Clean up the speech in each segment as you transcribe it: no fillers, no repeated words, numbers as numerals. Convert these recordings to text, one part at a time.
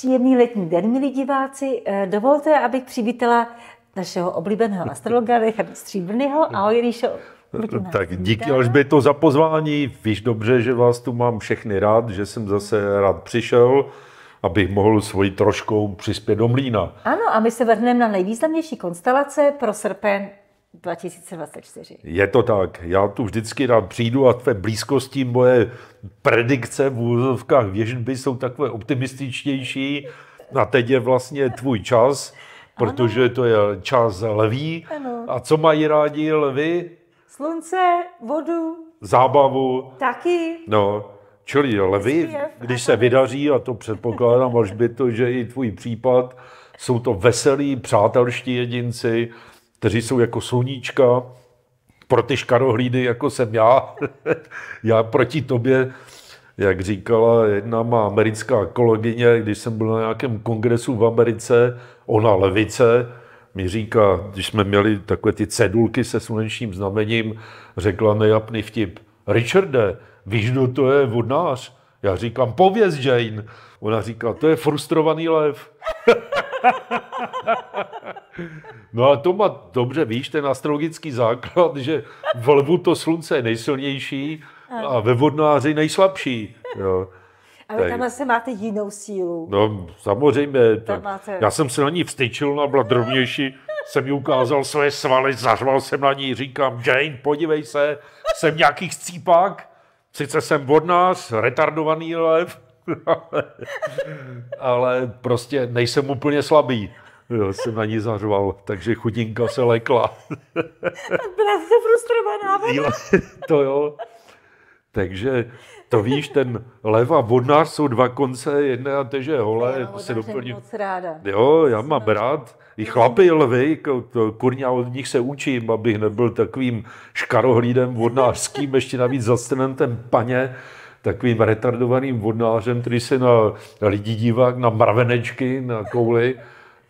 Příjemný letní den, milí diváci. Dovolte, abych přivítala našeho oblíbeného astrologa Richarda Stříbrného. Ahoj, Ríšo. Tak díky, Alžběto, za pozvání. Víš dobře, že vás tu mám všechny rád, že jsem zase rád přišel, abych mohl svojí troškou přispět do mlýna. Ano, a my se vrhneme na nejvýznamnější konstelace pro srpen 2024. Je to tak. Já tu vždycky rád přijdu a tvé blízkosti moje predikce v úzovkách věžby jsou takové optimističtější. A teď je vlastně tvůj čas, protože to je čas lví. Ano. A co mají rádi lvy? Slunce, vodu. Zábavu. Taky. No, čili lvy, když se vydaří, a to předpokládám, až by to, že i tvůj případ, jsou to veselí, přátelští jedinci, kteří jsou jako sluníčka, pro ty škarohlídy, jako jsem já. Já proti tobě, jak říkala jedna má americká kolegyně, když jsem byl na nějakém kongresu v Americe, ona levice, mi říká, když jsme měli takové ty cedulky se slunečním znamením, řekla nejapný vtip. Richarde, víš, kdo to je vodnář? Já říkám, pověz, Jane. Ona říká, to je frustrovaný lev. No a to má, dobře víš, ten astrologický základ, že v lvu to slunce je nejsilnější a ve vodnáři nejslabší. Jo. Ale tam asi máte jinou sílu. No samozřejmě. Já jsem se na ní vstyčil, ona byla drobnější, jsem jí ukázal své svaly, zařval jsem na ní, říkám, Jane, podívej se, jsem nějaký chcípák, sice jsem vodnář, retardovaný lev, ale prostě nejsem úplně slabý. Jo, jsem na ní zařval, takže chudinka se lekla. Byla se frustrovaná. To jo. Takže to víš, ten lev a vodnář jsou dva konce, jedné a teže holé. Já se doplňuji. Moc ráda. Jo, já mám rád. I chlapy lvy, kurňa, od nich se učím, abych nebyl takovým škarohlídem vodnářským, ještě navíc zastenentem paně, takovým retardovaným vodnářem, který se na lidi dívá, na mravenečky, na kouli.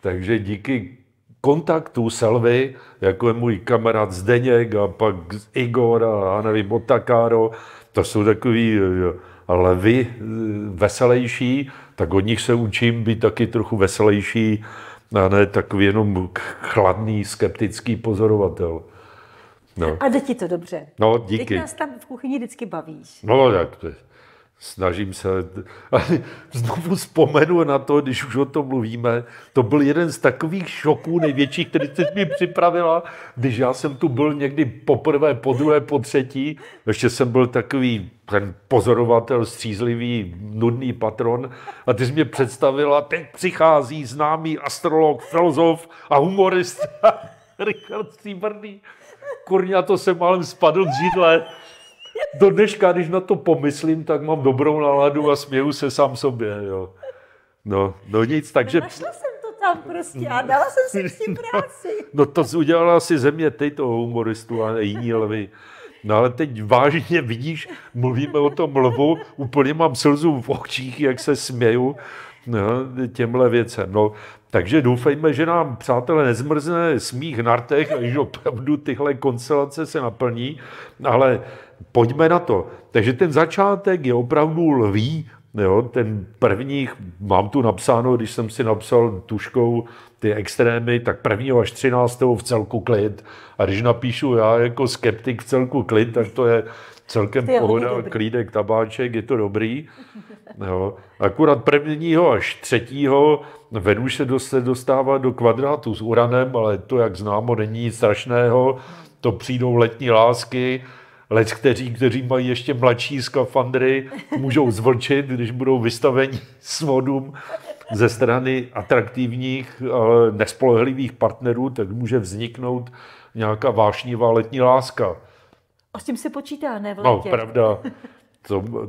Takže díky kontaktu s lvy, jako je můj kamarád Zdeněk a pak Igor a nevím, Otakáro, to jsou takový lvy veselejší, tak od nich se učím být taky trochu veselejší a ne takový jenom chladný, skeptický pozorovatel. No. A jde ti to dobře. No, díky. Teď nás tam v kuchyni vždycky bavíš. No, tak to je. Snažím se, ale znovu vzpomenu na to, když už o tom mluvíme, to byl jeden z takových šoků největších, který jsi mi připravila, když já jsem tu byl někdy poprvé, podruhé, potřetí, ještě jsem byl takový ten pozorovatel, střízlivý, nudný patron a ty jsi mě představila, teď přichází známý astrolog, filozof a humorista Richard Stříbrný. Kurňa, to jsem málem spadl z židle. Do dneška, když na to pomyslím, tak mám dobrou náladu a směju se sám sobě, jo. No nic, takže... No, našla jsem to tam prostě a dala jsem si s tím práci. No to udělala si ze mě teď toho humoristu a jiní lvy. No ale teď vážně vidíš, mluvíme o tom lvu, úplně mám slzu v očích, jak se směju těmhle věcem. No, takže doufejme, že nám, přátelé, nezmrzne smích na rtech, až opravdu tyhle konstelace se naplní, ale pojďme na to. Takže ten začátek je opravdu lví, jo? Ten první, mám tu napsáno, když jsem si napsal tuškou ty extrémy, tak 1. až 13. v celku klid. A když napíšu já jako skeptik v celku klid, tak to je celkem pohoda, klídek, tabáček, je to dobrý. Jo. Akurát 1. až 3. Venuše se dostává do kvadrátu s Uranem, ale to, jak známo, není nic strašného. To přijdou letní lásky. Lec, kteří mají ještě mladší skafandry, můžou zvlčit, když budou vystaveni svodům ze strany atraktivních, ale nespolehlivých partnerů, tak může vzniknout nějaká vášnivá letní láska. A s tím se počítá, ne v létě? No, pravda.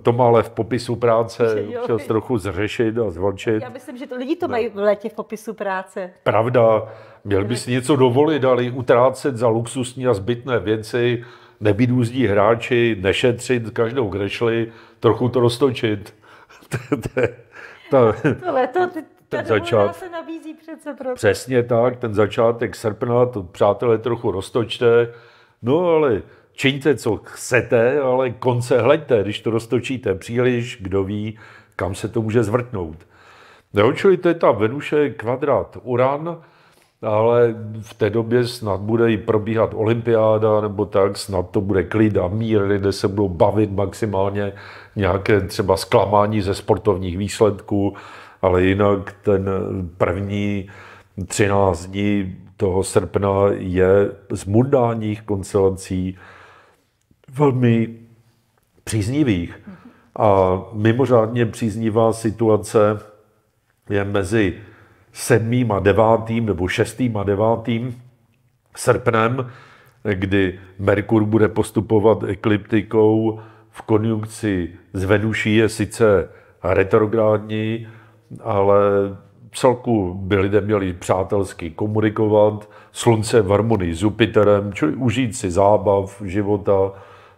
To má ale v popisu práce občas trochu zřešit a zvlčit. Já myslím, že to lidi to mají v létě v popisu práce. Pravda. Měl by si něco dovolit, ale utrácet za luxusní a zbytné věci, nebýt úzdí hráči, nešetřit každou krešli, trochu to roztočit. Ten začátek se nabízí přece. Přesně tak, ten začátek srpna, to, přátelé, trochu roztočte. No ale čiňte, co chcete, ale konce hleďte, když to roztočíte příliš, kdo ví, kam se to může zvrtnout. Jo, čili to je ta Venuše kvadrat Uran, ale v té době snad bude i probíhat olympiáda nebo tak, snad to bude klid a mír, lidé se budou bavit maximálně nějaké třeba zklamání ze sportovních výsledků, ale jinak ten první 13 dní toho srpna je z mundánních konstelací velmi příznivých. A mimořádně příznivá situace je mezi 7. a 9. nebo 6. a 9. srpnem, kdy Merkur bude postupovat ekliptikou v konjunkci s Venuší, je sice retrográdní, ale v celku by lidé měli přátelsky komunikovat, slunce v harmonii s Jupiterem, čili užít si zábav, života,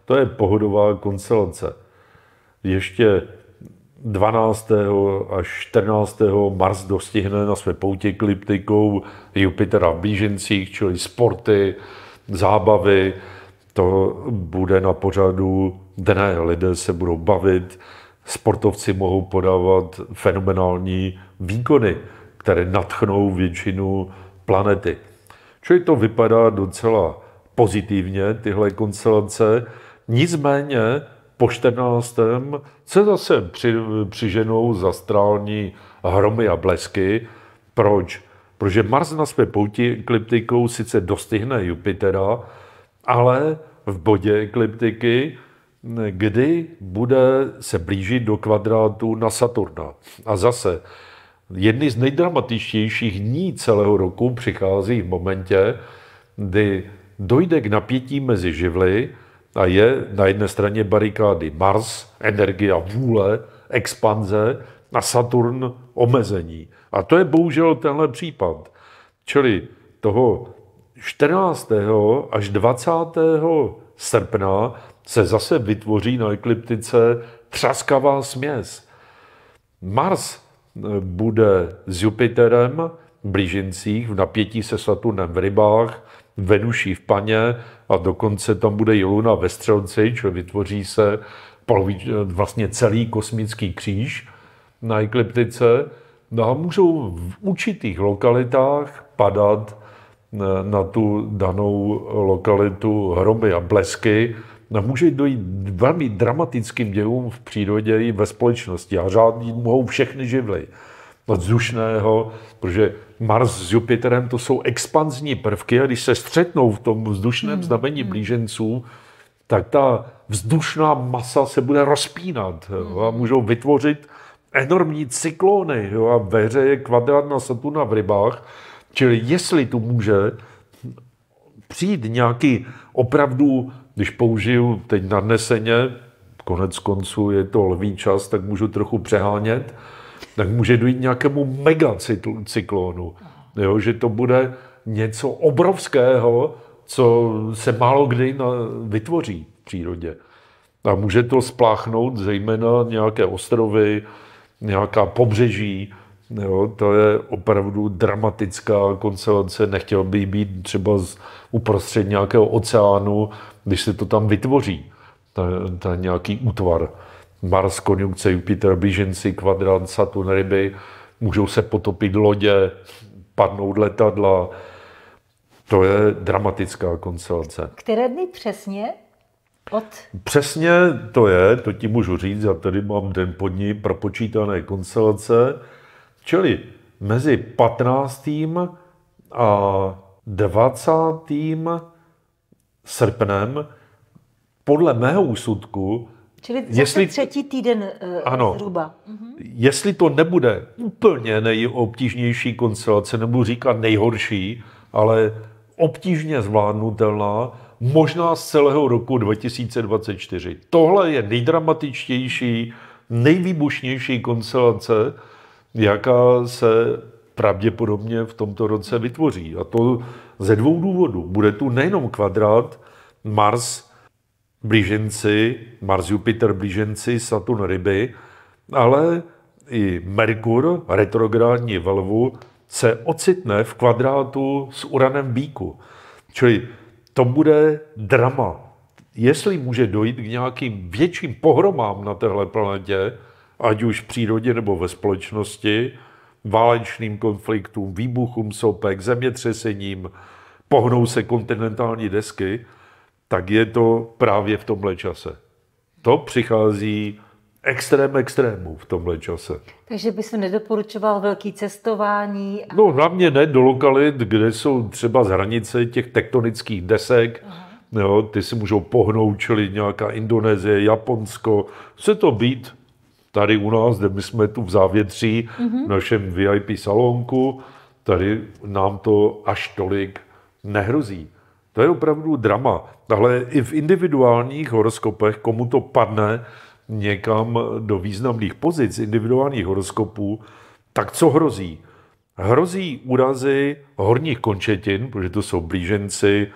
to je pohodová konstelace. Ještě 12. až 14. Mars dostihne na své poutě ekliptikou Jupitera v Blížencích, čili sporty, zábavy. To bude na pořadu dne. Lidé se budou bavit, sportovci mohou podávat fenomenální výkony, které nadchnou většinu planety. Čili to vypadá docela pozitivně, tyhle konstelace. Nicméně po 14. se zase přiženou zastrální hromy a blesky. Proč? Protože Mars na své pouti ekliptikou sice dostihne Jupitera, ale v bodě ekliptiky, kdy bude se blížit do kvadrátu na Saturna. A zase jedny z nejdramatičtějších dní celého roku přichází v momentě, kdy dojde k napětí mezi živly a je na jedné straně barikády Mars, energie, vůle, expanze a Saturn omezení. A to je bohužel tenhle případ. Čili toho 14. až 20. srpna se zase vytvoří na ekliptice třaskavá směs. Mars bude s Jupiterem v Blížencích, v napětí se Saturnem v Rybách, Venuší v Paně a dokonce tam bude i Luna ve Střelci, čili vytvoří se vlastně celý kosmický kříž na ekliptice. No a můžou v určitých lokalitách padat na tu danou lokalitu hromy a blesky. No, může dojít velmi dramatickým dějům v přírodě i ve společnosti a řádně mohou všechny živly. Od vzdušného, protože Mars s Jupiterem to jsou expanzní prvky a když se střetnou v tom vzdušném znamení blíženců, tak ta vzdušná masa se bude rozpínat a můžou vytvořit enormní cyklóny. A ve hře je kvadrát na Saturna v Rybách, čili jestli tu může přijít nějaký opravdu, když použiju teď nadneseně, konec konců je to lví čas, tak můžu trochu přehánět, tak může dojít nějakému megacyklónu. Jo, že to bude něco obrovského, co se málo kdy vytvoří v přírodě. A může to spláchnout zejména nějaké ostrovy, nějaká pobřeží. Jo, to je opravdu dramatická konstelace. Nechtěl bych být třeba uprostřed nějakého oceánu, když se to tam vytvoří, ta nějaký útvar. Mars, konjunkce, Jupiter, Blíženci, kvadrant, Saturn, Ryby, můžou se potopit lodě, padnout letadla. To je dramatická konstelace. Které dny přesně? Přesně to je, to ti můžu říct, já tady mám den pod ní propočítané konstelace, čili mezi 15. a 20. srpnem, podle mého úsudku, čili jestli, třetí týden ano, zhruba. Jestli to nebude úplně nejobtížnější konstelace, nebudu říkat nejhorší, ale obtížně zvládnutelná, možná z celého roku 2024. Tohle je nejdramatičtější, nejvýbušnější konstelace, jaká se pravděpodobně v tomto roce vytvoří. A to ze dvou důvodů. Bude tu nejenom kvadrát Mars, Blíženci, Mars, Jupiter, Blíženci, Saturn, Ryby, ale i Merkur, retrográdní ve Lvu, se ocitne v kvadrátu s Uranem Bíku. Čili to bude drama. Jestli může dojít k nějakým větším pohromám na téhle planetě, ať už v přírodě nebo ve společnosti, válečným konfliktům, výbuchům sopek, zemětřesením, pohnou se kontinentální desky, tak je to právě v tomhle čase. To přichází extrém extrémů v tomhle čase. Takže bys nedoporučoval velké cestování? No hlavně ne do lokalit, kde jsou třeba z hranice těch tektonických desek. Jo, ty si můžou pohnout, čili nějaká Indonésie, Japonsko. Chce to být tady u nás, kde my jsme tu v Závětří, v našem VIP salonku, tady nám to až tolik nehrozí. To je opravdu drama. Ale i v individuálních horoskopech, komu to padne někam do významných pozic individuálních horoskopů, tak co hrozí? Hrozí úrazy horních končetin, protože to jsou blíženci,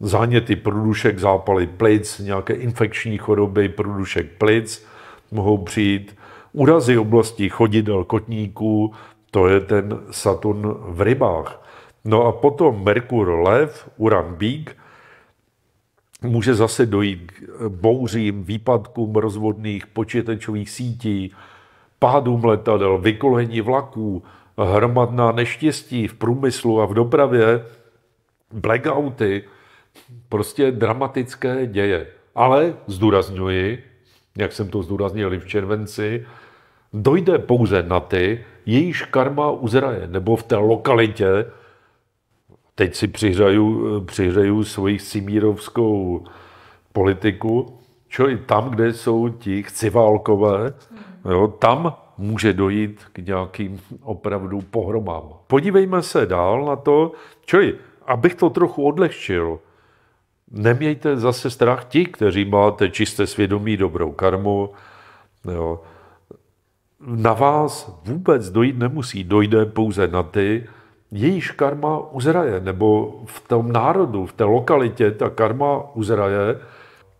záněty průdušek, zápaly plic, nějaké infekční choroby, průdušek plic mohou přijít. Úrazy oblastí chodidel, kotníků, to je ten Saturn v rybách. No a potom Merkur lev, Uran bík, může zase dojít k bouřím, výpadkům rozvodných počítačových sítí, pádům letadel, vykolení vlaků, hromadná neštěstí v průmyslu a v dopravě, blackouty, prostě dramatické děje. Ale zdůrazňuji, jak jsem to zdůraznil i v červenci, dojde pouze na ty, jejíž karma uzraje, nebo v té lokalitě. Teď si přihřeju svoji cimírovskou politiku, čili tam, kde jsou ti chciválkové, jo, tam může dojít k nějakým opravdu pohromám. Podívejme se dál na to, čili abych to trochu odlehčil, nemějte zase strach ti, kteří máte čisté svědomí, dobrou karmu, jo. Na vás vůbec dojít nemusí, dojde pouze na ty, jejíž karma uzraje, nebo v tom národu, v té lokalitě ta karma uzraje,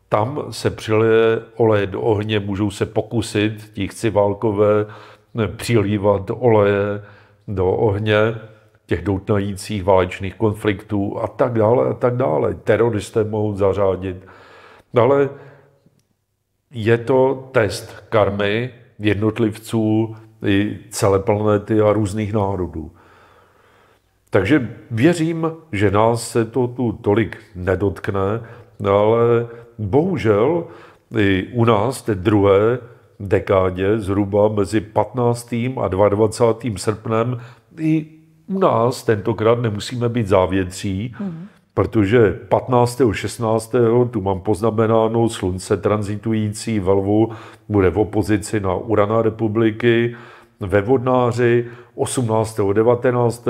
tam se přileje oleje do ohně, můžou se pokusit ti chciválkové přilívat oleje do ohně těch doutnajících válečných konfliktů a tak dále. Teroristé mohou zařádit. Ale je to test karmy jednotlivců i celé planety a různých národů. Takže věřím, že nás se to tu tolik nedotkne, ale bohužel i u nás té druhé dekádě, zhruba mezi 15. a 22. srpnem, i u nás tentokrát nemusíme být Závětří, protože 15. 16. tu mám poznamenáno, slunce transitující ve Lvu bude v opozici na Urana republiky, ve Vodnáři 18. 19.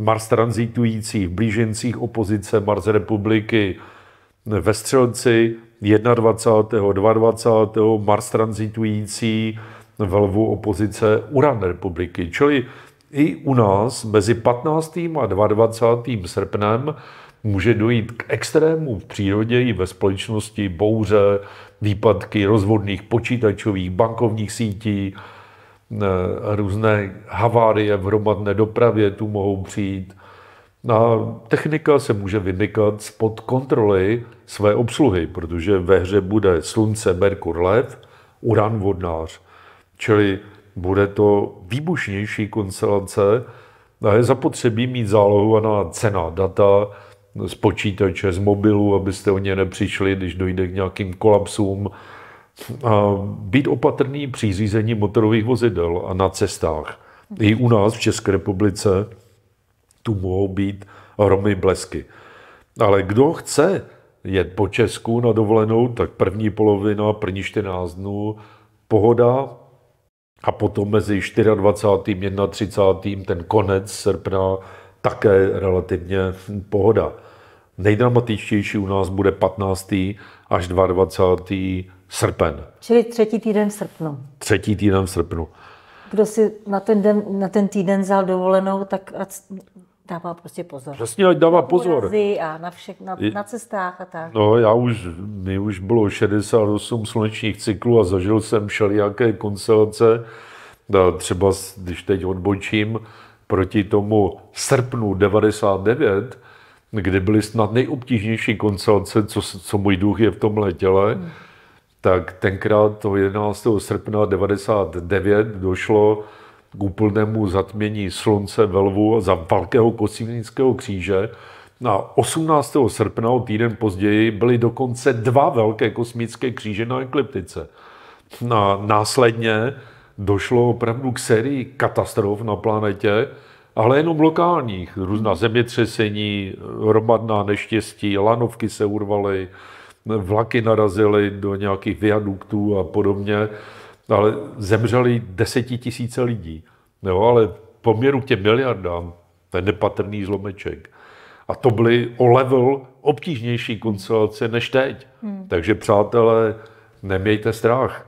Mars transitující v blížencích opozice Mars republiky ve Střelci, 21. 22. Mars transitující v Lvu opozice Uran republiky. Čili i u nás mezi 15. a 22. srpnem může dojít k extrému v přírodě i ve společnosti, bouře, výpadky rozvodných počítačových bankovních sítí, různé havárie v hromadné dopravě tu mohou přijít. A technika se může vymykat spod kontroly své obsluhy, protože ve hře bude slunce, Merkur, lev, Uran, vodnář. Čili bude to výbušnější konstelace a je zapotřebí mít zálohovaná cenná data z počítače, z mobilu, abyste o ně nepřišli, když dojde k nějakým kolapsům. A být opatrný při řízení motorových vozidel a na cestách. I u nás v České republice tu mohou být hromy, blesky. Ale kdo chce jet po Česku na dovolenou, tak první polovina, první 14 dnů pohoda a potom mezi 24. a 31. ten konec srpna také relativně pohoda. Nejdramatičtější u nás bude 15. až 22. srpen. Čili třetí týden v srpnu. Třetí týden v srpnu. Kdo si na ten týden vzal dovolenou, tak dává prostě pozor. Přesně, ať dává pozor. A na všech, na cestách a tak. No, mi už bylo 68 slunečních cyklů a zažil jsem všelijaké konstelace. Třeba, když teď odbočím, proti tomu srpnu 99, kdy byly snad nejobtížnější konstelace, co můj duch je v tomhle těle, tak tenkrát 11. srpna 99 došlo k úplnému zatmění slunce ve Lvu za Velkého kosmínského kříže. Na 18. srpna, o týden později, byly dokonce dva velké kosmické kříže na ekliptice. Následně došlo opravdu k sérii katastrof na planetě, ale jenom lokálních. Různá zemětřesení, hromadná neštěstí, lanovky se urvaly, vlaky narazily do nějakých viaduktů a podobně, ale zemřeli desetitisíce lidí. Jo, ale v poměru k těm miliardám, to je nepatrný zlomeček. A to byly o level obtížnější konstelace než teď. Takže přátelé, nemějte strach.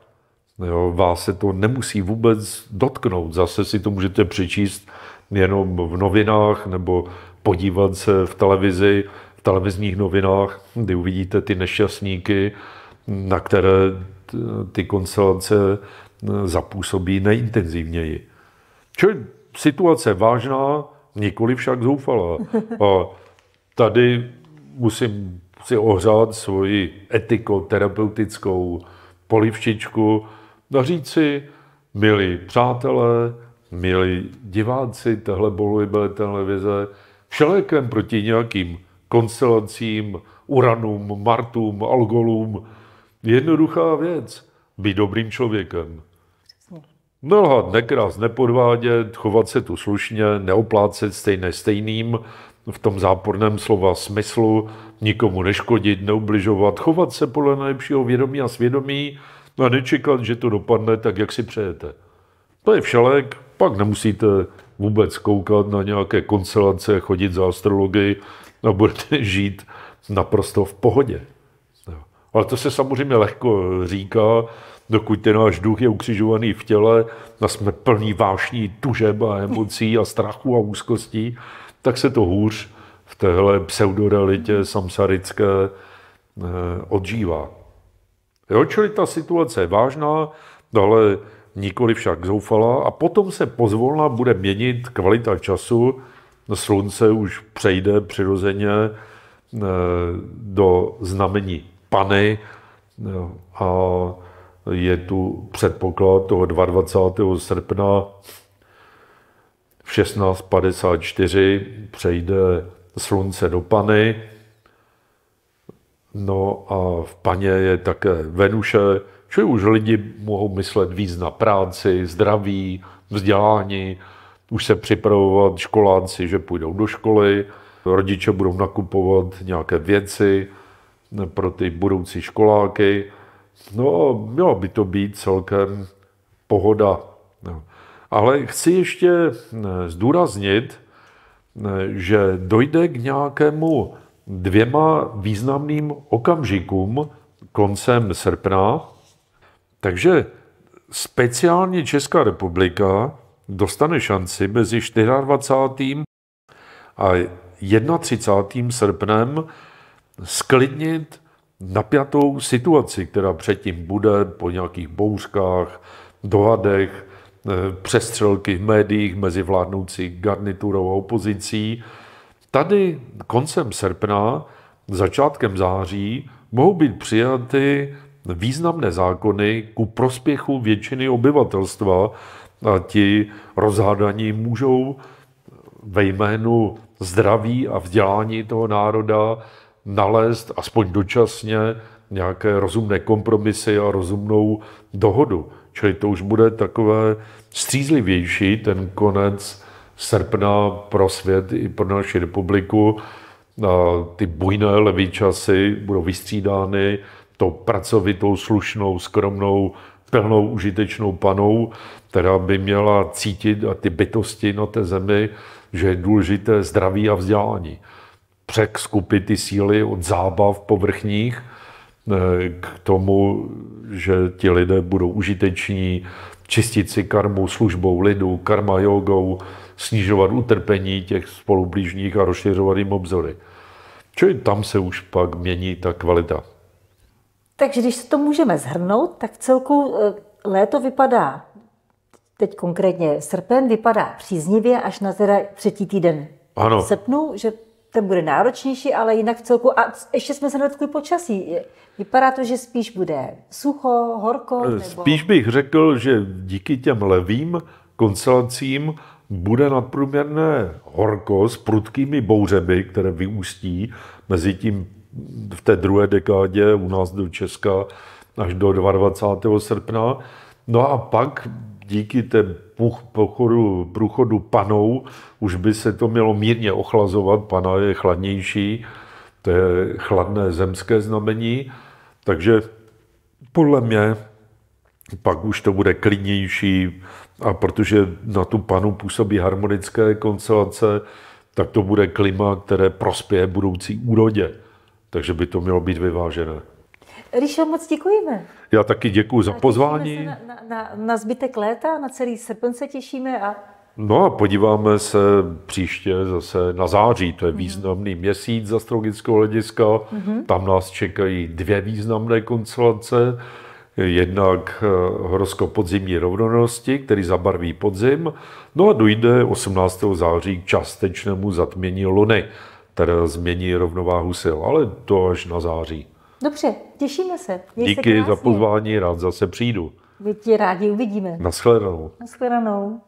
Jo, vás se to nemusí vůbec dotknout. Zase si to můžete přečíst jenom v novinách nebo podívat se v televizi, v televizních novinách, kdy uvidíte ty nešťastníky, na které ty konstelace zapůsobí nejintenzivněji. Čili situace vážná, nikoli však zoufalá. A tady musím si ohřát svoji etiko-terapeutickou polivčičku a říct si, milí přátelé, milí diváci téhle bohulibé televize, všelékem proti nějakým konstelacím, uranům, martům, algolům, jednoduchá věc, být dobrým člověkem. Nelhat, nekrást, nepodvádět, chovat se tu slušně, neoplácet stejné stejným, v tom záporném slova smyslu, nikomu neškodit, neubližovat, chovat se podle nejlepšího vědomí a svědomí a nečekat, že to dopadne tak, jak si přejete. To je všelek, pak nemusíte vůbec koukat na nějaké konstelace, chodit za astrologii a budete žít naprosto v pohodě. Ale to se samozřejmě lehko říká, dokud ten náš duch je ukřižovaný v těle a jsme plní vášní tužeb a emocí a strachu a úzkostí, tak se to hůř v téhle pseudorealitě samsarické odžívá. Jo, čili ta situace je vážná, ale nikoli však zoufalá a potom se pozvolna bude měnit kvalita času. Slunce už přejde přirozeně do znamení Panny a je tu předpoklad toho 22. srpna v 16:54 přejde slunce do Panny. No a v Panně je také Venuše, čili už lidi mohou myslet víc na práci, zdraví, vzdělání, už se připravovat školáci, že půjdou do školy, rodiče budou nakupovat nějaké věci pro ty budoucí školáky. No a měla by to být celkem pohoda. Ale chci ještě zdůraznit, že dojde k nějakému dvěma významným okamžikům koncem srpna. Takže speciálně Česká republika dostane šanci mezi 24. a 31. srpnem sklidnit napjatou situaci, která předtím bude po nějakých bouřkách, dohadech, přestřelky v médiích mezi vládnoucí garniturou a opozicí. Tady koncem srpna, začátkem září, mohou být přijaty významné zákony ku prospěchu většiny obyvatelstva a ti rozhádaní můžou ve jménu zdraví a vzdělání toho národa nalézt aspoň dočasně nějaké rozumné kompromisy a rozumnou dohodu. Čili to už bude takové střízlivější, ten konec srpna pro svět i pro naši republiku. A ty bujné levý časy budou vystřídány tou pracovitou, slušnou, skromnou, plnou, užitečnou panou, která by měla cítit a ty bytosti na té zemi, že je důležité zdraví a vzdělání. Přeskupit ty síly od zábav povrchních k tomu, že ti lidé budou užiteční, čistit si karmu službou lidu, karma jogou, snižovat utrpení těch spolublížních a rozšiřovat jim obzory. Čili tam se už pak mění ta kvalita. Takže když se to můžeme shrnout, tak v celku léto vypadá, teď konkrétně srpen, vypadá příznivě až na teda třetí týden srpnu, že ten bude náročnější, ale jinak v celku. A ještě jsme se nedotkli počasí. Vypadá to, že spíš bude sucho, horko? Nebo... Spíš bych řekl, že díky těm levým konstelancím bude nadprůměrné horko s prudkými bouřemi, které vyústí mezi tím v té druhé dekádě u nás do Česka až do 22. srpna. No a pak díky té průchodu Panou už by se to mělo mírně ochlazovat. Pana je chladnější, to je chladné zemské znamení, takže podle mě pak už to bude klidnější, a protože na tu Panu působí harmonické konstelace, tak to bude klima, které prospěje budoucí úrodě. Takže by to mělo být vyvážené. Ríšo, moc děkujeme. Já taky děkuji za pozvání. Na zbytek léta, na celý srpen se těšíme. No a podíváme se příště zase na září. To je významný měsíc z astrologického hlediska. Tam nás čekají dvě významné konstelace. Jednak horoskop podzimní rovnodennosti, který zabarví podzim. No a dojde 18. září k částečnému zatmění Luny, které změní rovnováhu sil, ale to až na září. Dobře, těšíme se. Díky za pozvání, rád zase přijdu. Vy tě rádi uvidíme. Nashledanou. Nashledanou.